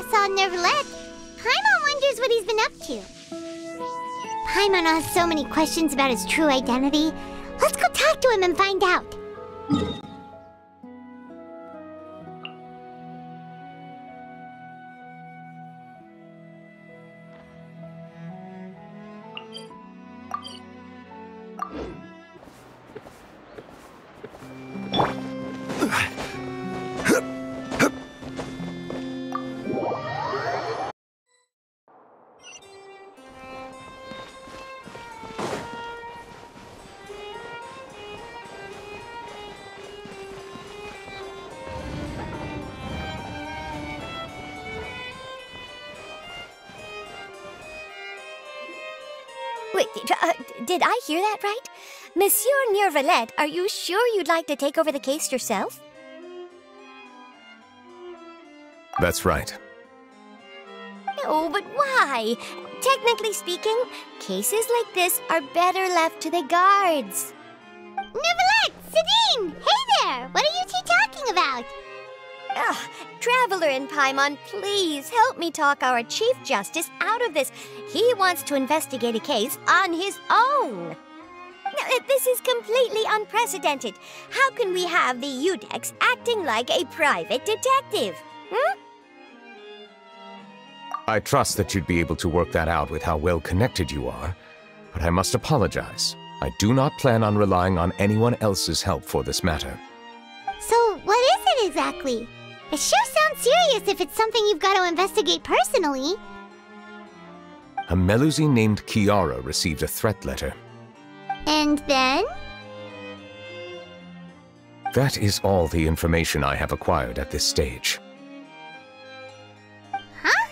last saw Neuvillette, Paimon wonders what he's been up to. Paimon has so many questions about his true identity. Let's go talk to him and find out. Did I hear that right? Monsieur Neuvillette, are you sure you'd like to take over the case yourself? That's right. Oh, but why? Technically speaking, cases like this are better left to the guards. Neuvillette! Sedene! Hey there! What are you two talking about? Ugh, Traveler and Paimon, please help me talk our Chief Justice out of this. He wants to investigate a case on his own. This is completely unprecedented. How can we have the Eudex acting like a private detective? Hmm? I trust that you'd be able to work that out with how well connected you are, but I must apologize. I do not plan on relying on anyone else's help for this matter. So what is it exactly? It sure sounds serious if it's something you've got to investigate personally. A Melusine named Kiara received a threat letter. And then? That is all the information I have acquired at this stage. Huh?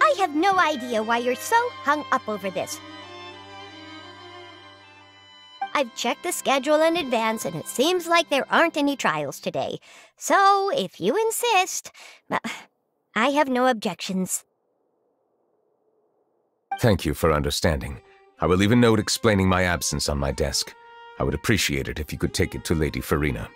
I have no idea why you're so hung up over this. I've checked the schedule in advance, and it seems like there aren't any trials today. So, if you insist, I have no objections. Thank you for understanding. I will leave a note explaining my absence on my desk. I would appreciate it if you could take it to Lady Farina.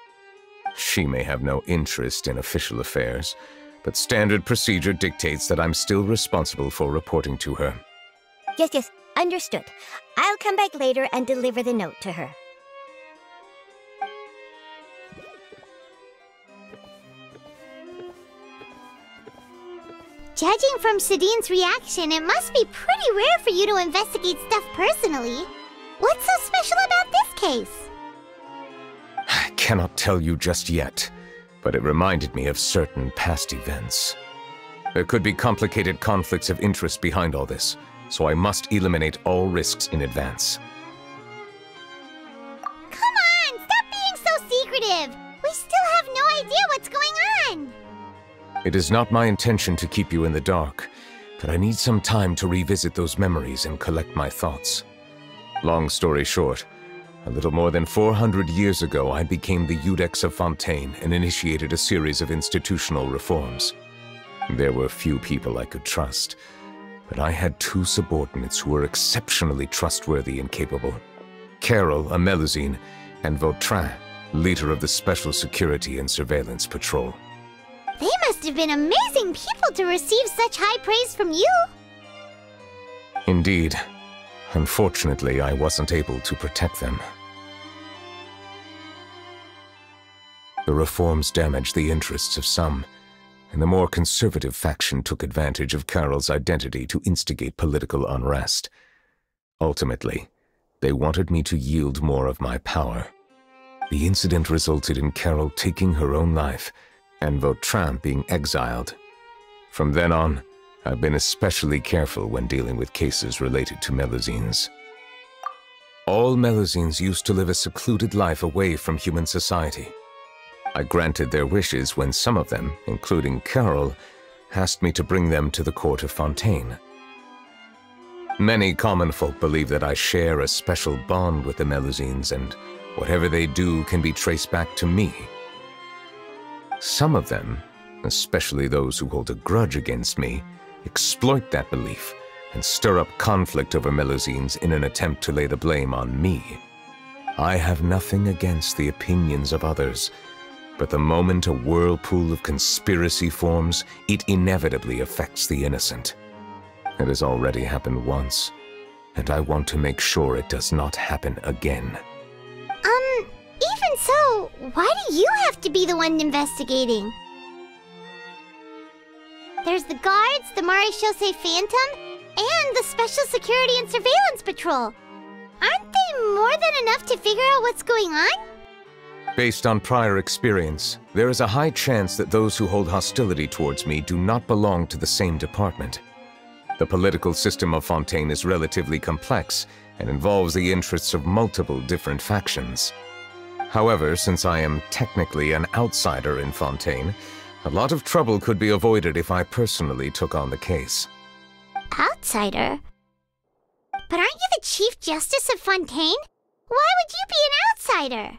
She may have no interest in official affairs, but standard procedure dictates that I'm still responsible for reporting to her. Yes, yes. Understood. I'll come back later and deliver the note to her. Judging from Sedene's reaction, it must be pretty rare for you to investigate stuff personally. What's so special about this case? I cannot tell you just yet, but it reminded me of certain past events. There could be complicated conflicts of interest behind all this. So I must eliminate all risks in advance. Come on! Stop being so secretive! We still have no idea what's going on! It is not my intention to keep you in the dark, but I need some time to revisit those memories and collect my thoughts. Long story short, a little more than 400 years ago, I became the Eudex of Fontaine and initiated a series of institutional reforms. There were few people I could trust, but I had two subordinates who were exceptionally trustworthy and capable. Carol, a Melusine, and Vautrin, leader of the Special Security and Surveillance Patrol. They must have been amazing people to receive such high praise from you! Indeed. Unfortunately, I wasn't able to protect them. The reforms damaged the interests of some, and the more conservative faction took advantage of Carol's identity to instigate political unrest. Ultimately, they wanted me to yield more of my power. The incident resulted in Carol taking her own life and Vautrin being exiled. From then on, I've been especially careful when dealing with cases related to Melusines. All Melusines used to live a secluded life away from human society. I granted their wishes when some of them, including Carol, asked me to bring them to the court of Fontaine. Many common folk believe that I share a special bond with the Melusines, and whatever they do can be traced back to me. Some of them, especially those who hold a grudge against me, exploit that belief and stir up conflict over Melusines in an attempt to lay the blame on me. I have nothing against the opinions of others, But the moment a whirlpool of conspiracy forms, it inevitably affects the innocent. It has already happened once, and I want to make sure it does not happen again. Even so, why do you have to be the one investigating? There's the guards, the Maréchaussée Phantom, and the Special Security and Surveillance Patrol. Aren't they more than enough to figure out what's going on? Based on prior experience, there is a high chance that those who hold hostility towards me do not belong to the same department. The political system of Fontaine is relatively complex and involves the interests of multiple different factions. However, since I am technically an outsider in Fontaine, a lot of trouble could be avoided if I personally took on the case. Outsider? But aren't you the Chief Justice of Fontaine? Why would you be an outsider?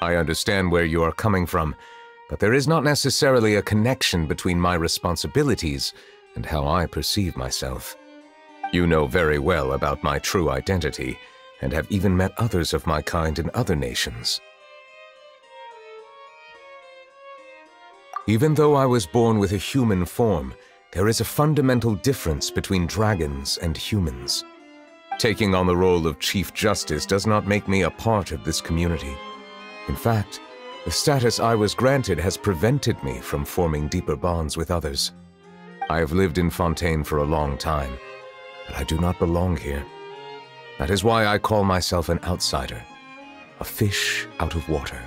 I understand where you are coming from, but there is not necessarily a connection between my responsibilities and how I perceive myself. You know very well about my true identity, and have even met others of my kind in other nations. Even though I was born with a human form, there is a fundamental difference between dragons and humans. Taking on the role of Chief Justice does not make me a part of this community. In fact, the status I was granted has prevented me from forming deeper bonds with others. I have lived in Fontaine for a long time, but I do not belong here. That is why I call myself an outsider, a fish out of water.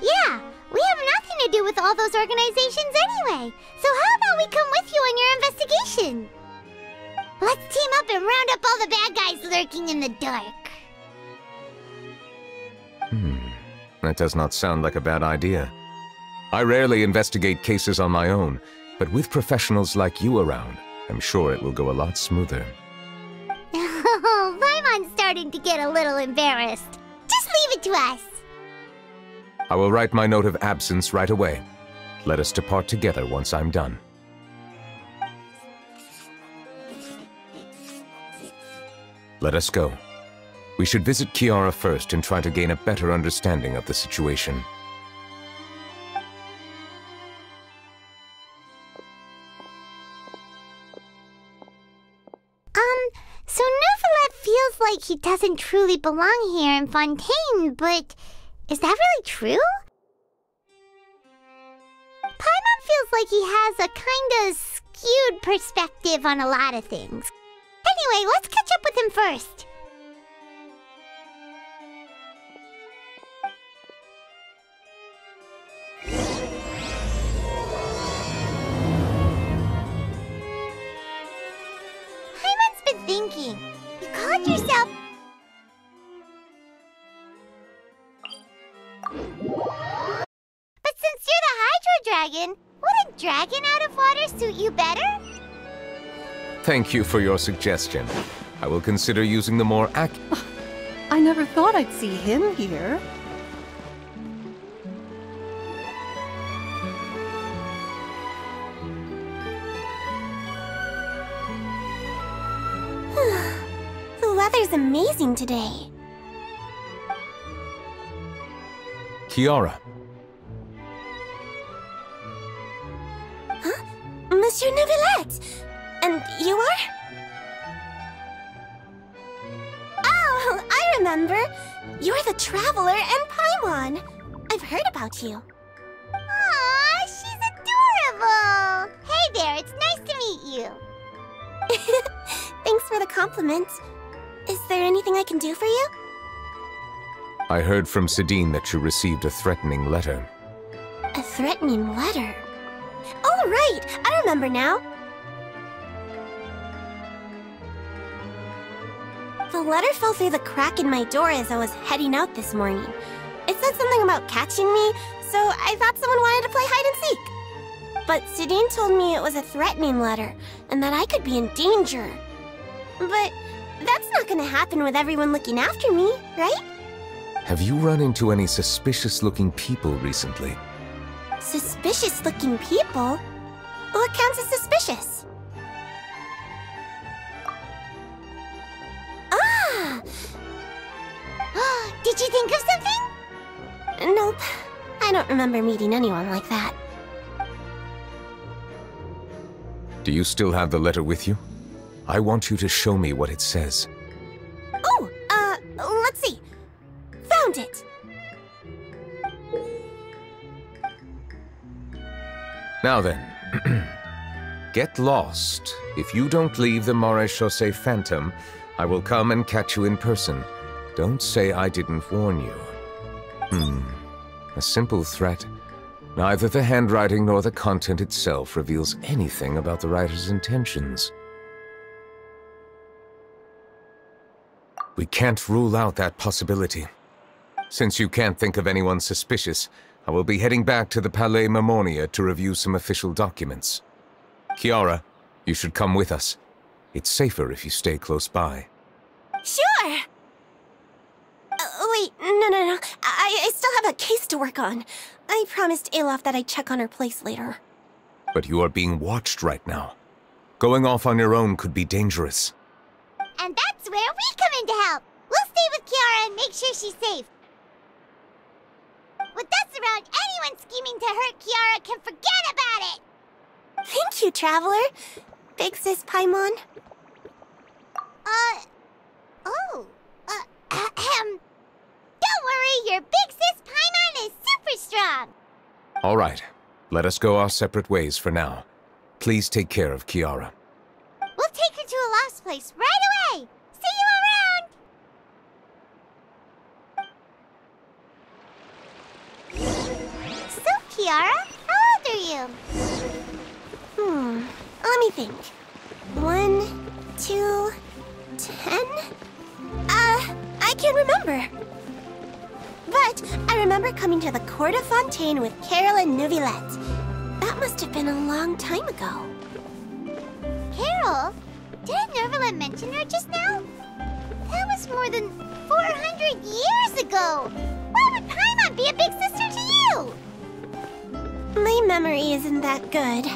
Yeah, we have nothing to do with all those organizations anyway, so how about we come with you on your investigation? Let's team up and round up all the bad guys lurking in the dark. That does not sound like a bad idea. I rarely investigate cases on my own, but with professionals like you around, I'm sure it will go a lot smoother. Oh, Paimon's starting to get a little embarrassed. Just leave it to us. I will write my note of absence right away. Let us depart together once I'm done. Let us go. We should visit Kiara first and try to gain a better understanding of the situation. So Neuvillette feels like he doesn't truly belong here in Fontaine, but is that really true? Paimon feels like he has a kind of skewed perspective on a lot of things. Anyway, let's catch up with him first. Thinking. You called yourself... But since you're the Hydro Dragon, wouldn't dragon out of water suit you better? Thank you for your suggestion. I will consider using the more I never thought I'd see him here. Amazing today. Kiara. Huh? Monsieur Neuvillette! And you are? Oh, I remember. You're the Traveler and Paimon. I've heard about you. Aww, she's adorable! Hey there, it's nice to meet you. Thanks for the compliments. Is there anything I can do for you? I heard from Sedene that you received a threatening letter. A threatening letter? All right, I remember now. The letter fell through the crack in my door as I was heading out this morning. It said something about catching me, so I thought someone wanted to play hide-and-seek. But Sedene told me it was a threatening letter, and that I could be in danger. But... that's not gonna happen with everyone looking after me, right? Have you run into any suspicious-looking people recently? Suspicious-looking people? What counts as suspicious? Ah! Did you think of something? Nope. I don't remember meeting anyone like that. Do you still have the letter with you? I want you to show me what it says. Oh, let's see. Found it! Now then. Get lost. If you don't leave the Maréchaussée Phantom, I will come and catch you in person. Don't say I didn't warn you. A simple threat. Neither the handwriting nor the content itself reveals anything about the writer's intentions. We can't rule out that possibility. Since you can't think of anyone suspicious, I will be heading back to the Palais Mermonia to review some official documents. Kiara, you should come with us. It's safer if you stay close by. Sure! Wait, no. I still have a case to work on. I promised Eloff that I'd check on her place later. But you are being watched right now. Going off on your own could be dangerous. And that's where we come in to help. We'll stay with Kiara and make sure she's safe. With us around, anyone scheming to hurt Kiara can forget about it! Thank you, Traveler. Big Sis Paimon. Don't worry, your Big Sis Paimon is super strong! Alright, let us go our separate ways for now. Please take care of Kiara. We'll take her to a lost place right away! See you around! So, Kiara, how old are you? Let me think. 1, 2, 10? I can't remember. But I remember coming to the court of Fontaine with Carol and Neuvillette. That must have been a long time ago. Carol? Didn't Neuvillette mention her just now? That was more than 400 years ago! Why would Paimon be a big sister to you? My memory isn't that good.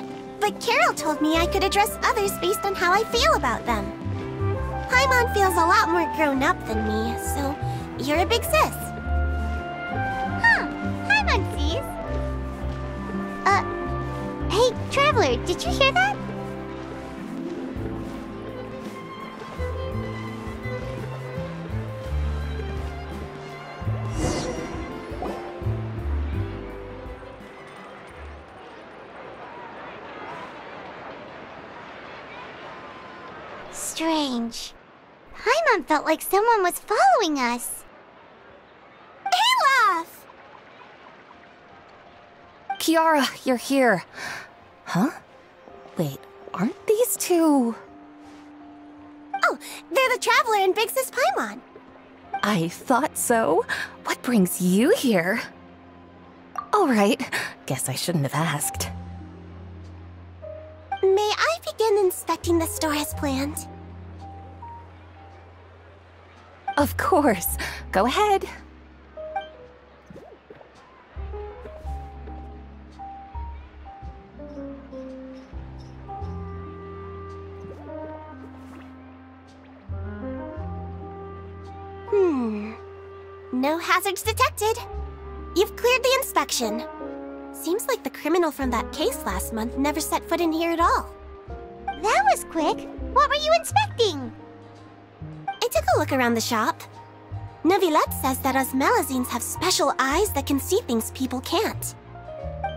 But Carol told me I could address others based on how I feel about them. Paimon feels a lot more grown-up than me, so you're a big sis. Huh, Paimon sees. Hey, Traveler, did you hear that? Strange. Paimon felt like someone was following us. Eloff! Kiara, you're here. Huh? Wait, aren't these two... Oh, they're the Traveler and Big Sis Paimon. I thought so. What brings you here? Alright, guess I shouldn't have asked. May I begin inspecting the store as planned? Of course. Go ahead. No hazards detected. You've cleared the inspection. Seems like the criminal from that case last month never set foot in here at all. That was quick. What were you inspecting? I took a look around the shop. Neuvillette says that us Melusines have special eyes that can see things people can't.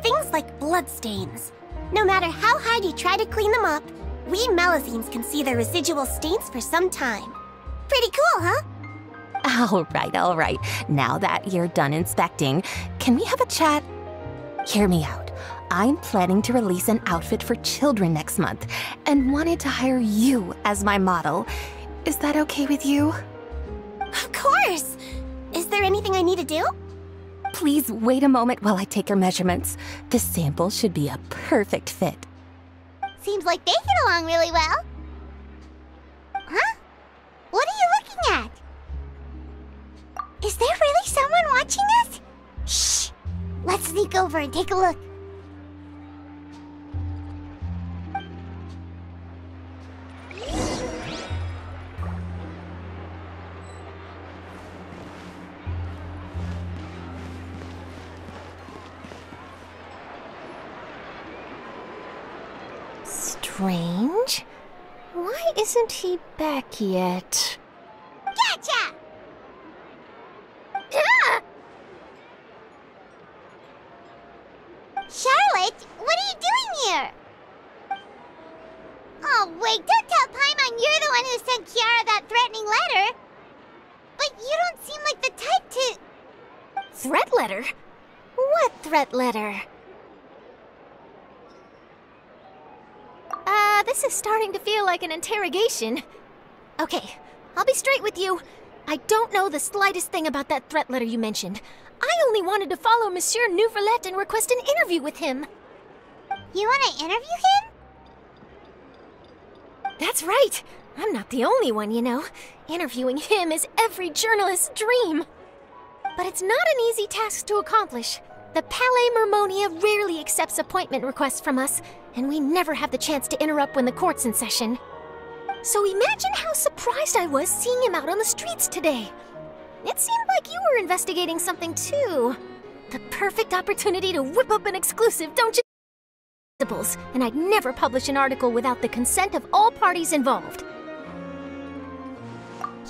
Things like bloodstains. No matter how hard you try to clean them up, we Melusines can see their residual stains for some time. Pretty cool, huh? All right. Now that you're done inspecting, can we have a chat? Hear me out. I'm planning to release an outfit for children next month, and wanted to hire you as my model. Is that okay with you? Of course! Is there anything I need to do? Please wait a moment while I take your measurements. This sample should be a perfect fit. Seems like they get along really well. Huh? What are you looking at? Is there really someone watching us? Shh! Let's sneak over and take a look. Strange. Why isn't he back yet? Gotcha! Charlotte, what are you doing here? Oh, wait, don't tell Paimon you're the one who sent Kiara that threatening letter. But you don't seem like the type to... Threat letter? What threat letter? This is starting to feel like an interrogation. Okay, I'll be straight with you. I don't know the slightest thing about that threat letter you mentioned. I only wanted to follow Monsieur Neuvillette and request an interview with him. You want to interview him? That's right. I'm not the only one, you know. Interviewing him is every journalist's dream. But it's not an easy task to accomplish. The Palais Mermonia rarely accepts appointment requests from us, and we never have the chance to interrupt when the court's in session. So imagine how surprised I was seeing him out on the streets today. It seemed like you were investigating something too. The perfect opportunity to whip up an exclusive, don't you? And I'd never publish an article without the consent of all parties involved.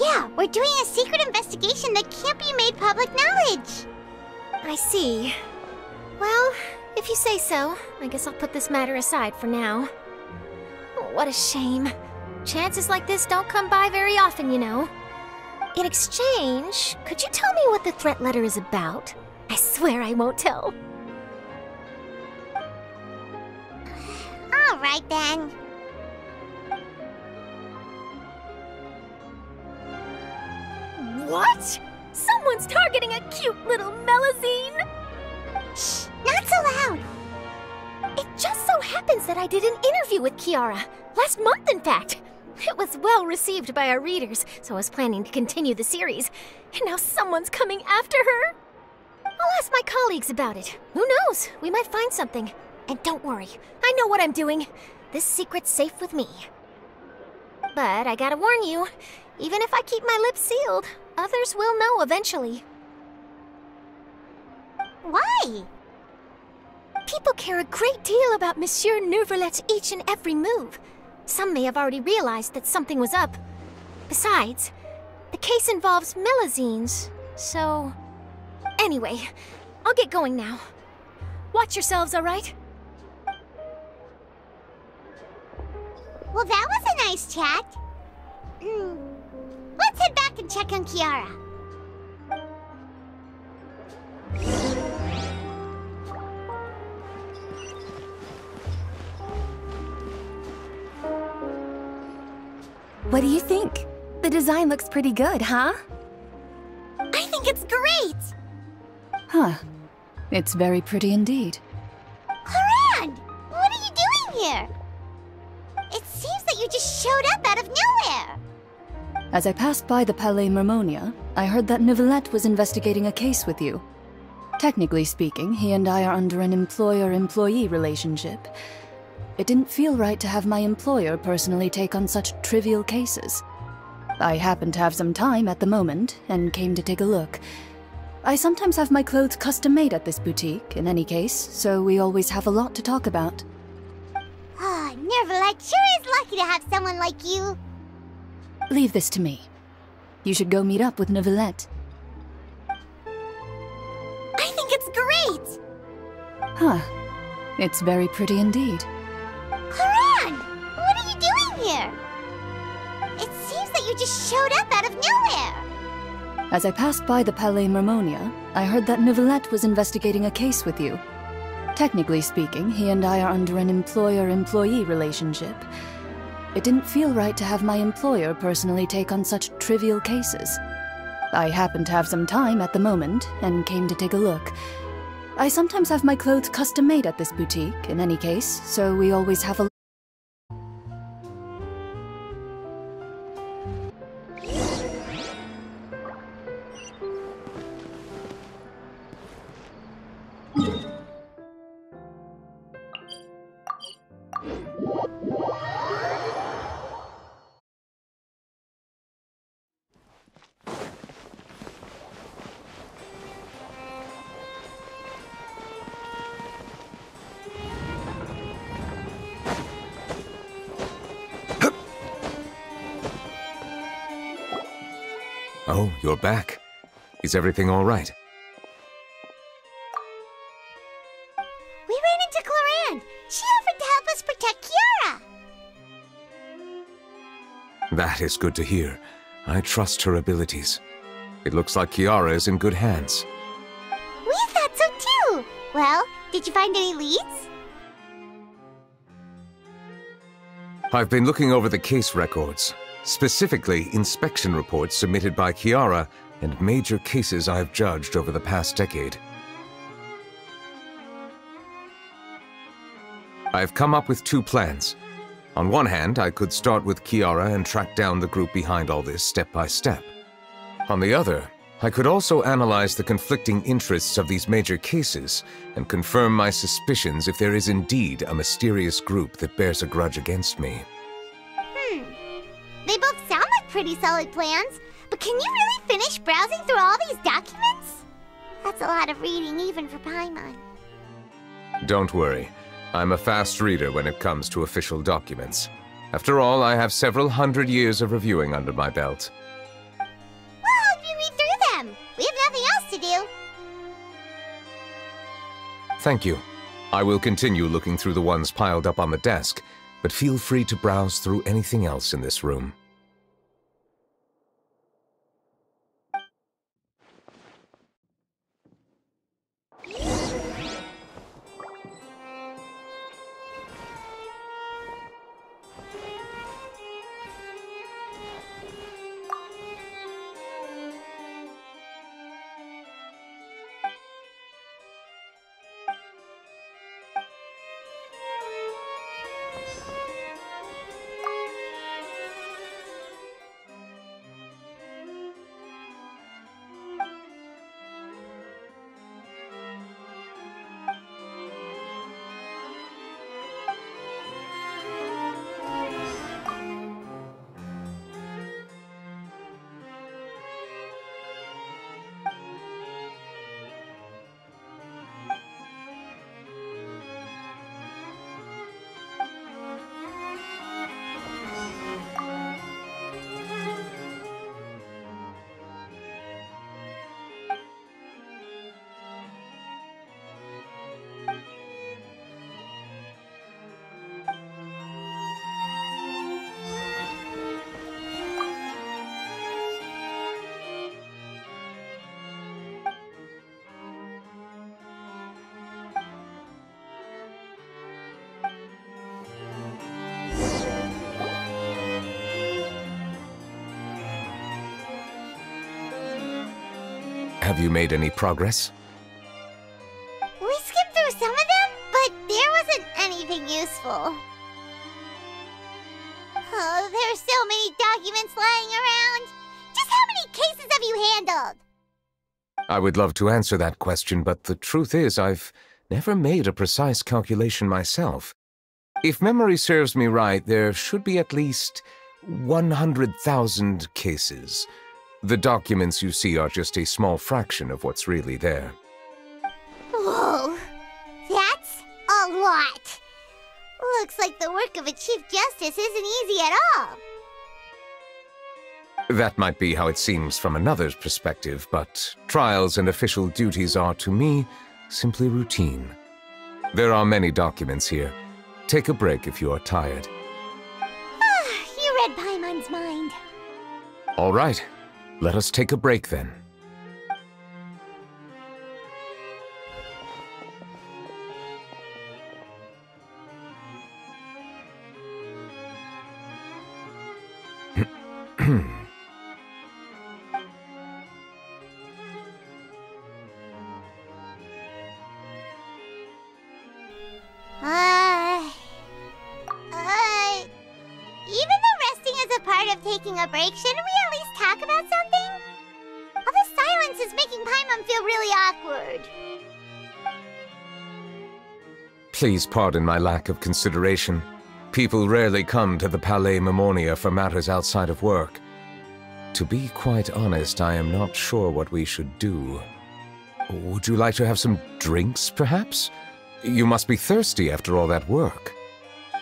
Yeah, we're doing a secret investigation that can't be made public knowledge. I see. Well, if you say so, I guess I'll put this matter aside for now. What a shame. Chances like this don't come by very often, you know. In exchange, could you tell me what the threat letter is about? I swear I won't tell. All right, then. What? Someone's targeting a cute little Melusine! Shh! Not so loud! It just so happens that I did an interview with Kiara. Last month, in fact. It was well received by our readers, so I was planning to continue the series. And now someone's coming after her? I'll ask my colleagues about it. Who knows? We might find something. And don't worry, I know what I'm doing. This secret's safe with me. But I gotta warn you, even if I keep my lips sealed, others will know eventually. Why? People care a great deal about Monsieur Neuvillette's each and every move. Some may have already realized that something was up. Besides, the case involves Melusines, so... Anyway, I'll get going now. Watch yourselves, all right? Well, that was a nice chat. Let's head back and check on Kiara. What do you think? The design looks pretty good, huh? I think it's great! Huh. It's very pretty indeed. Clorinde! What are you doing here? It seems that you just showed up out of nowhere! As I passed by the Palais Mermonia, I heard that Neuvillette was investigating a case with you. Technically speaking, he and I are under an employer-employee relationship. It didn't feel right to have my employer personally take on such trivial cases. I happen to have some time at the moment, and came to take a look. I sometimes have my clothes custom-made at this boutique, in any case, so we always have a lot to talk about. Ah, Neuvillette sure is lucky to have someone like you. Leave this to me. You should go meet up with Neuvillette. I think it's great! Huh. It's very pretty indeed. Clorinde! What are you doing here? It seems that you just showed up out of nowhere! As I passed by the Palais Mermonia, I heard that Neuvillette was investigating a case with you. Technically speaking, he and I are under an employer-employee relationship. It didn't feel right to have my employer personally take on such trivial cases. I happen to have some time at the moment, and came to take a look. I sometimes have my clothes custom-made at this boutique, in any case, so we always have a... Oh, you're back. Is everything all right? We ran into Clorinde. She offered to help us protect Kiara. That is good to hear. I trust her abilities. It looks like Kiara is in good hands. We thought so too! Well, did you find any leads? I've been looking over the case records, specifically inspection reports submitted by Kiara and major cases I've judged over the past decade. I've come up with two plans. On one hand, I could start with Kiara and track down the group behind all this step by step. On the other, I could also analyze the conflicting interests of these major cases and confirm my suspicions if there is indeed a mysterious group that bears a grudge against me. They both sound like pretty solid plans, but can you really finish browsing through all these documents? That's a lot of reading even for Paimon. Don't worry. I'm a fast reader when it comes to official documents. After all, I have several hundred years of reviewing under my belt. We have nothing else to do. Thank you. I will continue looking through the ones piled up on the desk, but feel free to browse through anything else in this room. Have you made any progress? We skimmed through some of them, but there wasn't anything useful. Oh, there are so many documents lying around. Just how many cases have you handled? I would love to answer that question, but the truth is I've never made a precise calculation myself. If memory serves me right, there should be at least 100,000 cases. The documents you see are just a small fraction of what's really there. Whoa, that's a lot. Looks like the work of a Chief Justice isn't easy at all. That might be how it seems from another's perspective, but trials and official duties are, to me, simply routine. There are many documents here. Take a break if you are tired. You read Paimon's mind. All right. Let us take a break then. Even though resting is a part of taking a break, shouldn't we at least talk about something? Is making Paimon feel really awkward. Please pardon my lack of consideration. People rarely come to the Palais Mermonia for matters outside of work. To be quite honest, I am not sure what we should do. Would you like to have some drinks, perhaps? You must be thirsty after all that work.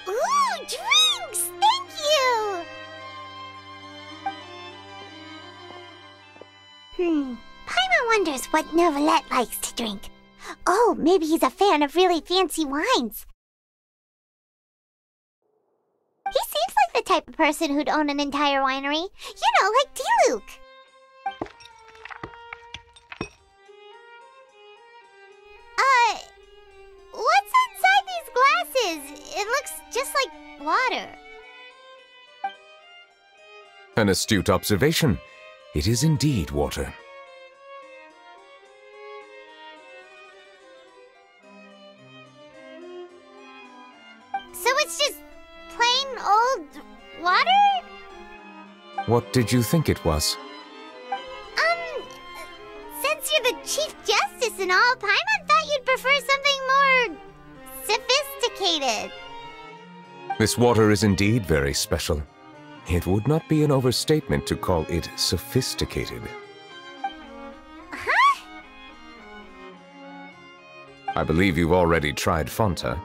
Ooh, drinks! Thank you! Paimon wonders what Neuvillette likes to drink. Oh, maybe he's a fan of really fancy wines. He seems like the type of person who'd own an entire winery. You know, like Diluc. What's inside these glasses? It looks just like water. An astute observation. It is indeed water. So it's just plain old water? What did you think it was? Since you're the Chief Justice and all, Paimon thought you'd prefer something more sophisticated. This water is indeed very special. It would not be an overstatement to call it sophisticated. Huh? I believe you've already tried Fanta.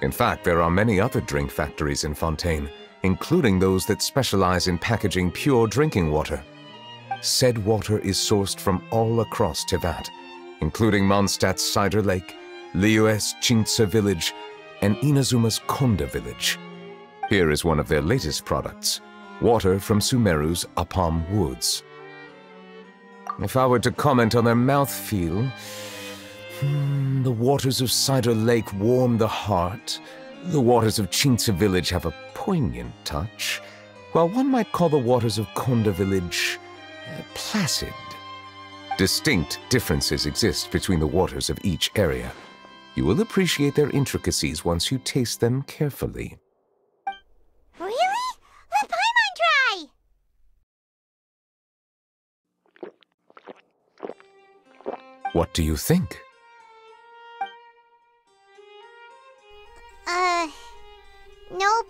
In fact, there are many other drink factories in Fontaine, including those that specialize in packaging pure drinking water. Said water is sourced from all across Teyvat, including Mondstadt's Cider Lake, Liyue's Chintsa Village, and Inazuma's Konda Village. Here is one of their latest products. Water from Sumeru's Apam Woods. If I were to comment on their mouthfeel, the waters of Cider Lake warm the heart, the waters of Chintsa Village have a poignant touch, while one might call the waters of Konda Village placid. Distinct differences exist between the waters of each area. You will appreciate their intricacies once you taste them carefully. What do you think? Nope.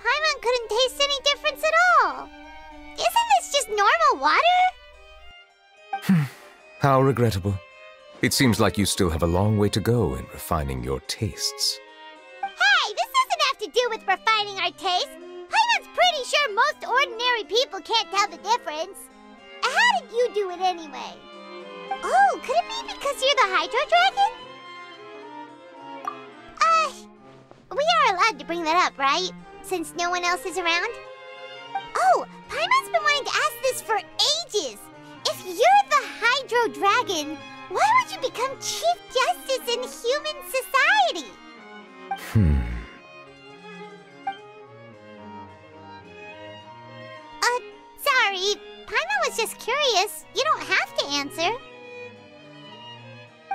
Paimon couldn't taste any difference at all. Isn't this just normal water? How regrettable. It seems like you still have a long way to go in refining your tastes. Hey, this doesn't have to do with refining our tastes. Paimon's pretty sure most ordinary people can't tell the difference. How did you do it anyway? Oh, could it be because you're the Hydro Dragon? We are allowed to bring that up, right? Since no one else is around? Oh, Paimon's been wanting to ask this for ages! If you're the Hydro Dragon, why would you become Chief Justice in human society? Sorry, Paimon was just curious. You don't have to answer.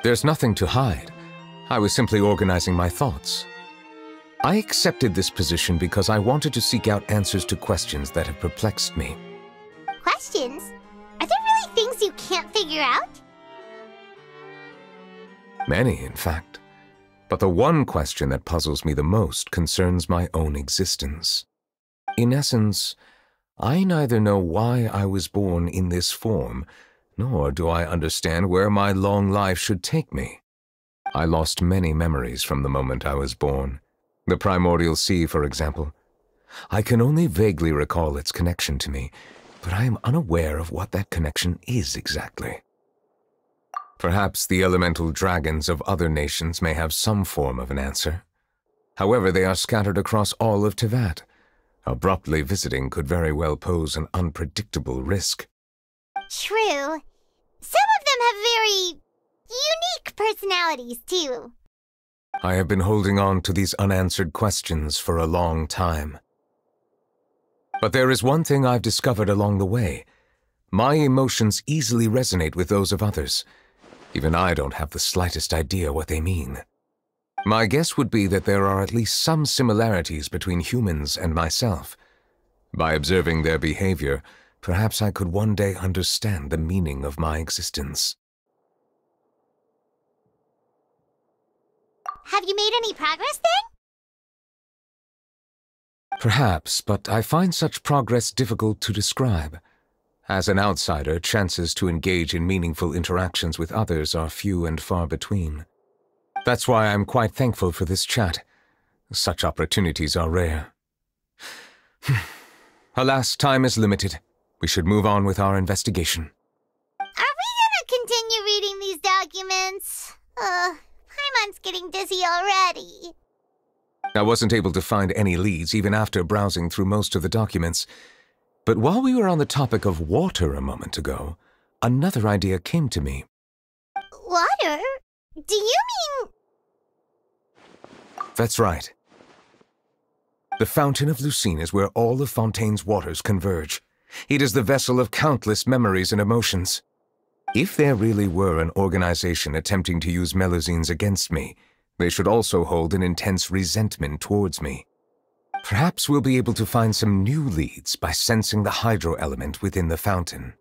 There's nothing to hide. I was simply organizing my thoughts. I accepted this position because I wanted to seek out answers to questions that have perplexed me. Questions? Are there really things you can't figure out? Many, in fact. But the one question that puzzles me the most concerns my own existence. In essence, I neither know why I was born in this form, nor do I understand where my long life should take me. I lost many memories from the moment I was born. The Primordial Sea, for example. I can only vaguely recall its connection to me, but I am unaware of what that connection is exactly. Perhaps the elemental dragons of other nations may have some form of an answer. However, they are scattered across all of Teyvat. Abruptly visiting could very well pose an unpredictable risk. True. Some of them have very unique personalities, too. I have been holding on to these unanswered questions for a long time. But there is one thing I've discovered along the way. My emotions easily resonate with those of others. Even I don't have the slightest idea what they mean. My guess would be that there are at least some similarities between humans and myself. By observing their behavior, perhaps I could one day understand the meaning of my existence. Have you made any progress then? Perhaps, but I find such progress difficult to describe. As an outsider, chances to engage in meaningful interactions with others are few and far between. That's why I'm quite thankful for this chat. Such opportunities are rare. Alas, time is limited. We should move on with our investigation. Are documents. Paimon's getting dizzy already. I wasn't able to find any leads even after browsing through most of the documents. But while we were on the topic of water a moment ago, another idea came to me. Water? Do you mean... That's right. The Fountain of Lucene is where all of Fontaine's waters converge. It is the vessel of countless memories and emotions. If there really were an organization attempting to use Melusines against me, they should also hold an intense resentment towards me. Perhaps we'll be able to find some new leads by sensing the hydro element within the fountain.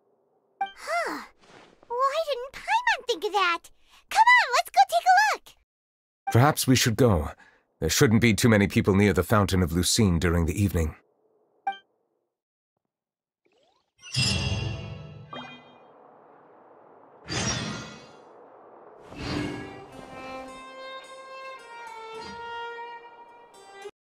Huh. Why didn't Paimon think of that? Come on, let's go take a look! Perhaps we should go. There shouldn't be too many people near the Fountain of Lucene during the evening.